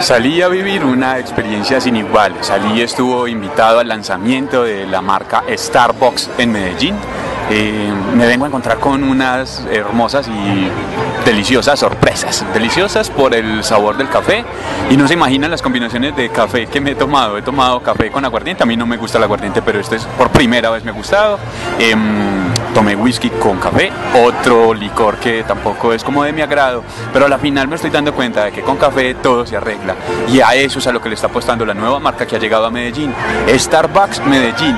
Salí a vivir una experiencia sin igual. Salí estuvo invitado al lanzamiento de la marca Starbucks en Medellín. Me vengo a encontrar con unas hermosas y deliciosas sorpresas, deliciosas por el sabor del café, y no se imaginan las combinaciones de café que me he tomado. He tomado café con aguardiente, a mí no me gusta el aguardiente, pero este es por primera vez me ha gustado. Tomé whisky con café, otro licor que tampoco es como de mi agrado, pero a la final me estoy dando cuenta de que con café todo se arregla, y a eso es a lo que le está apostando la nueva marca que ha llegado a Medellín, Starbucks Medellín.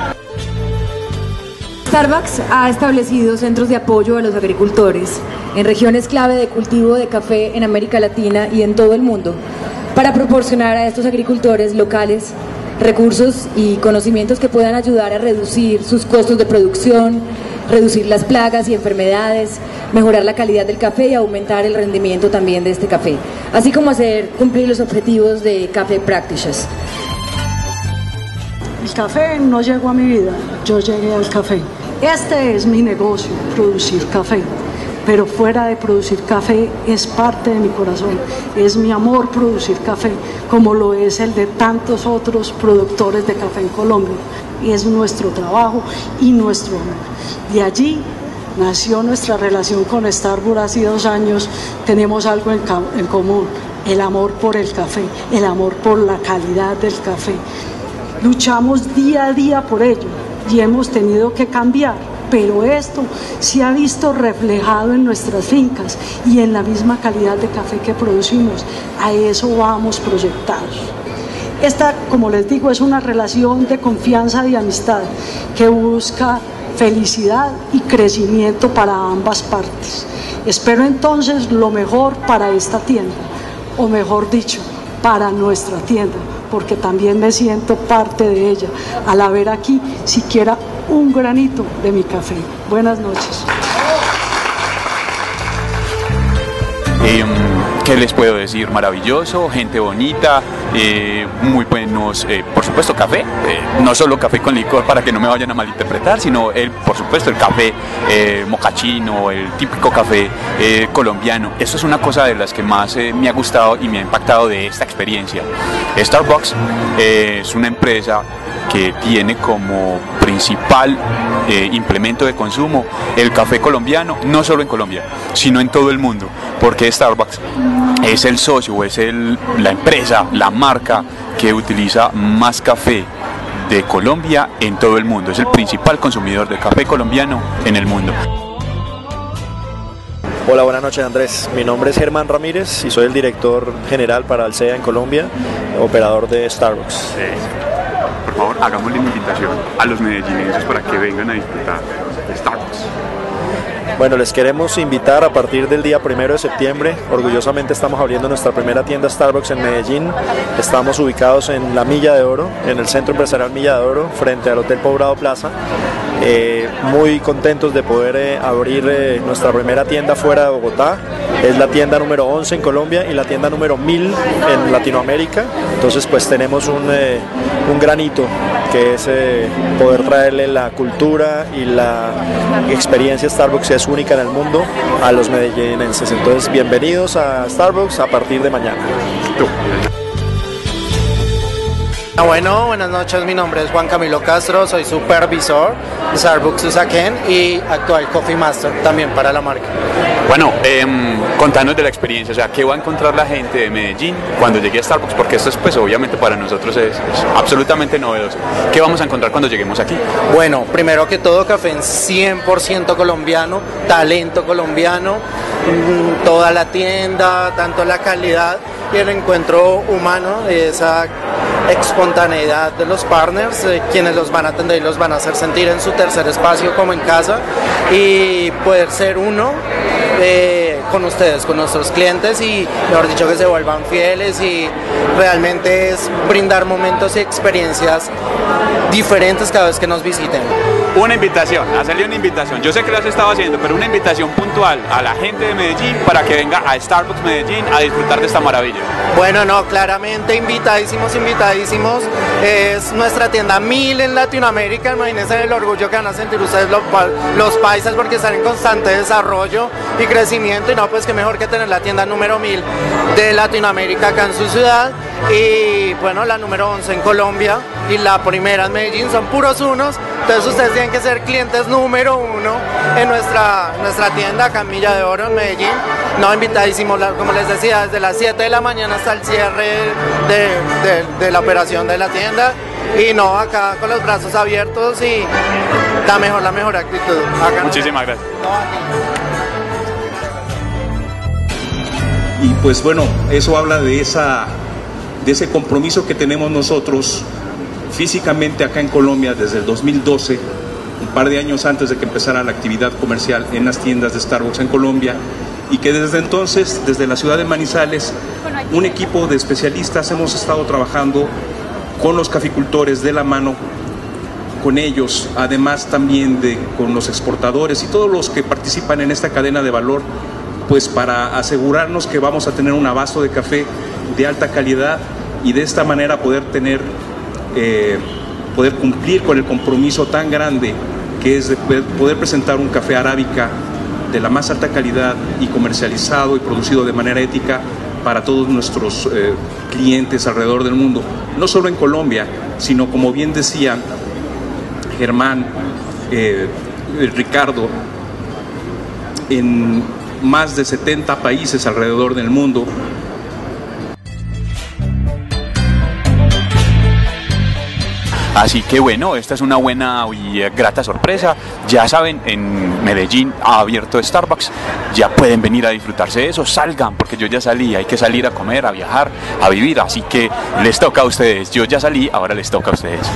Starbucks ha establecido centros de apoyo a los agricultores en regiones clave de cultivo de café en América Latina y en todo el mundo para proporcionar a estos agricultores locales recursos y conocimientos que puedan ayudar a reducir sus costos de producción, reducir las plagas y enfermedades, mejorar la calidad del café y aumentar el rendimiento también de este café, así como hacer cumplir los objetivos de Café Practices. El café no llegó a mi vida, yo llegué al café. Este es mi negocio, producir café, pero fuera de producir café es parte de mi corazón, es mi amor producir café, como lo es el de tantos otros productores de café en Colombia. Es nuestro trabajo y nuestro amor. De allí nació nuestra relación con Starbucks hace 2 años, tenemos algo en común, el amor por el café, el amor por la calidad del café. Luchamos día a día por ello y hemos tenido que cambiar, pero esto se ha visto reflejado en nuestras fincas y en la misma calidad de café que producimos. A eso vamos proyectados. Esta, como les digo, es una relación de confianza y amistad que busca felicidad y crecimiento para ambas partes. Espero entonces lo mejor para esta tienda, o mejor dicho, para nuestra tienda, porque también me siento parte de ella, al haber aquí siquiera un granito de mi café. Buenas noches. ¿Qué les puedo decir? Maravilloso, gente bonita, muy buenos, por supuesto café, no solo café con licor para que no me vayan a malinterpretar, sino por supuesto el café mocachino, el típico café colombiano. Eso es una cosa de las que más me ha gustado y me ha impactado de esta experiencia. Starbucks es una empresa que tiene como principal implemento de consumo el café colombiano, no solo en Colombia, sino en todo el mundo, porque Starbucks es el socio, es la empresa, la marca que utiliza más café de Colombia en todo el mundo, es el principal consumidor de café colombiano en el mundo. Hola, buenas noches Andrés, mi nombre es Germán Ramírez y soy el director general para Alsea en Colombia, operador de Starbucks. Por favor, hagámosle una invitación a los medellinenses para que vengan a disfrutar de Starbucks. Bueno, les queremos invitar a partir del día 1 de septiembre. Orgullosamente estamos abriendo nuestra primera tienda Starbucks en Medellín. Estamos ubicados en la Milla de Oro, en el Centro Empresarial Milla de Oro, frente al Hotel Pobrado Plaza. Muy contentos de poder abrir nuestra primera tienda fuera de Bogotá. Es la tienda número 11 en Colombia y la tienda número 1000 en Latinoamérica. Entonces pues tenemos un granito que es poder traerle la cultura y la experiencia Starbucks es única en el mundo a los medellinenses. Entonces bienvenidos a Starbucks a partir de mañana. Bueno, buenas noches, mi nombre es Juan Camilo Castro, soy supervisor de Starbucks Usaquén y actual Coffee Master también para la marca. Bueno, contanos de la experiencia, o sea, ¿qué va a encontrar la gente de Medellín cuando llegue a Starbucks? Porque esto es, pues obviamente para nosotros es absolutamente novedoso. ¿Qué vamos a encontrar cuando lleguemos aquí? Bueno, primero que todo, café en 100% colombiano, talento colombiano, toda la tienda, tanto la calidad y el encuentro humano, esa espontaneidad de los partners, quienes los van a atender y los van a hacer sentir en su tercer espacio como en casa, y poder ser uno con ustedes, con nuestros clientes, y mejor dicho que se vuelvan fieles, y realmente es brindar momentos y experiencias diferentes cada vez que nos visiten. Una invitación, hacerle una invitación, yo sé que lo has estado haciendo, pero una invitación puntual a la gente de Medellín para que venga a Starbucks Medellín a disfrutar de esta maravilla. Bueno, no, claramente invitadísimos, invitadísimos, es nuestra tienda 1000 en Latinoamérica, imagínense el orgullo que van a sentir ustedes los paisas porque están en constante desarrollo y crecimiento, y no, pues qué mejor que tener la tienda número 1000 de Latinoamérica acá en su ciudad. y bueno, la número 11 en Colombia y la primera en Medellín, son puros unos, entonces ustedes tienen que ser clientes número uno en nuestra tienda acá en Milla de Oro en Medellín. No, invitadísimos, como les decía, desde las 7 de la mañana hasta el cierre de la operación de la tienda, y no, acá con los brazos abiertos y la mejor actitud. Acá muchísimas gracias. Y pues bueno, eso habla de ese compromiso que tenemos nosotros físicamente acá en Colombia desde el 2012, un par de años antes de que empezara la actividad comercial en las tiendas de Starbucks en Colombia, y que desde entonces, desde la ciudad de Manizales, un equipo de especialistas hemos estado trabajando con los caficultores de la mano, con ellos, además también con los exportadores y todos los que participan en esta cadena de valor, pues para asegurarnos que vamos a tener un abasto de café de alta calidad y de esta manera poder poder cumplir con el compromiso tan grande que es de poder presentar un café arábica de la más alta calidad y comercializado y producido de manera ética para todos nuestros clientes alrededor del mundo, no solo en Colombia, sino, como bien decía Germán, Ricardo, en más de 70 países alrededor del mundo. Así que bueno, esta es una buena y grata sorpresa. Ya saben, en Medellín ha abierto Starbucks, ya pueden venir a disfrutarse de eso. Salgan, porque yo ya salí, hay que salir a comer, a viajar, a vivir. Así que les toca a ustedes. Yo ya salí, ahora les toca a ustedes.